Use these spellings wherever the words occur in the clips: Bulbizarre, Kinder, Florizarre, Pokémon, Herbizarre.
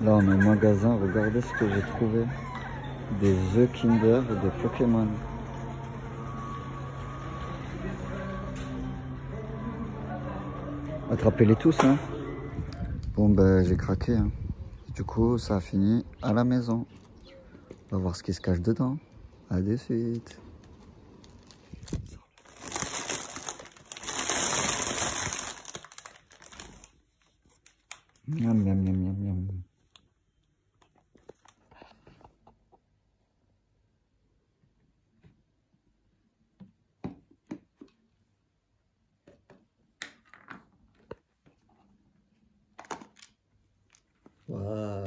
Là on est au magasin, regardez ce que j'ai trouvé. Des œufs Kinder et des Pokémon. Attrapez-les tous, hein. Bon ben j'ai craqué, hein. Du coup ça a fini à la maison. On va voir ce qui se cache dedans. A de suite. Miam, miam, miam, miam, miam. Wow.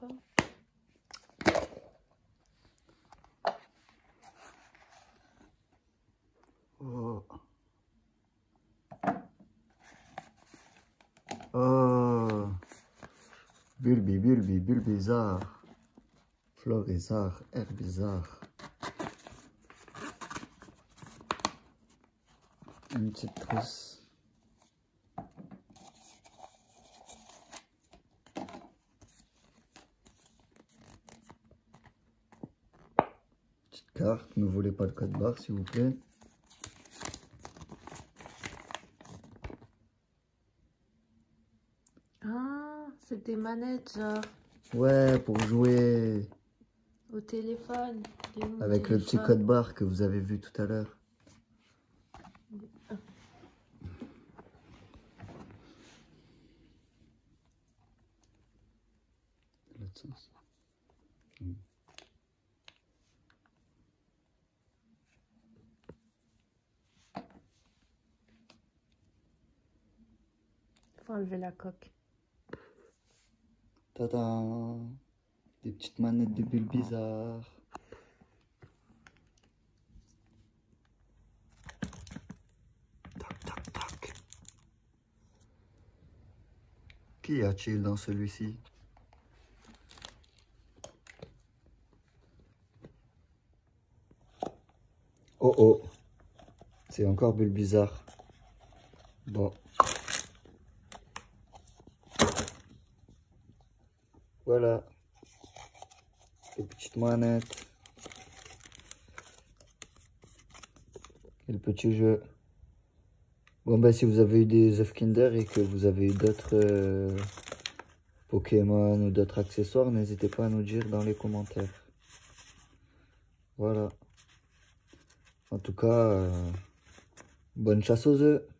Pas. Oh. Oh. Bulbizarre, Florizarre, Herbizarre. Une petite trousse. Carte, ne volez pas le code barre s'il vous plaît. Ah, c'est des manettes genre. Ouais, pour jouer. Au téléphone. Avec le petit code barre que vous avez vu tout à l'heure. Faut enlever la coque. Tada! Des petites manettes de Bulbizarre. Tac, tac, tac. Qu'y a-t-il dans celui-ci? Oh oh! C'est encore Bulbizarre. Bon. Voilà, les petites manettes et le petit jeu. Bon ben si vous avez eu des œufs Kinder et que vous avez eu d'autres Pokémon ou d'autres accessoires, n'hésitez pas à nous dire dans les commentaires. Voilà. En tout cas, bonne chasse aux œufs.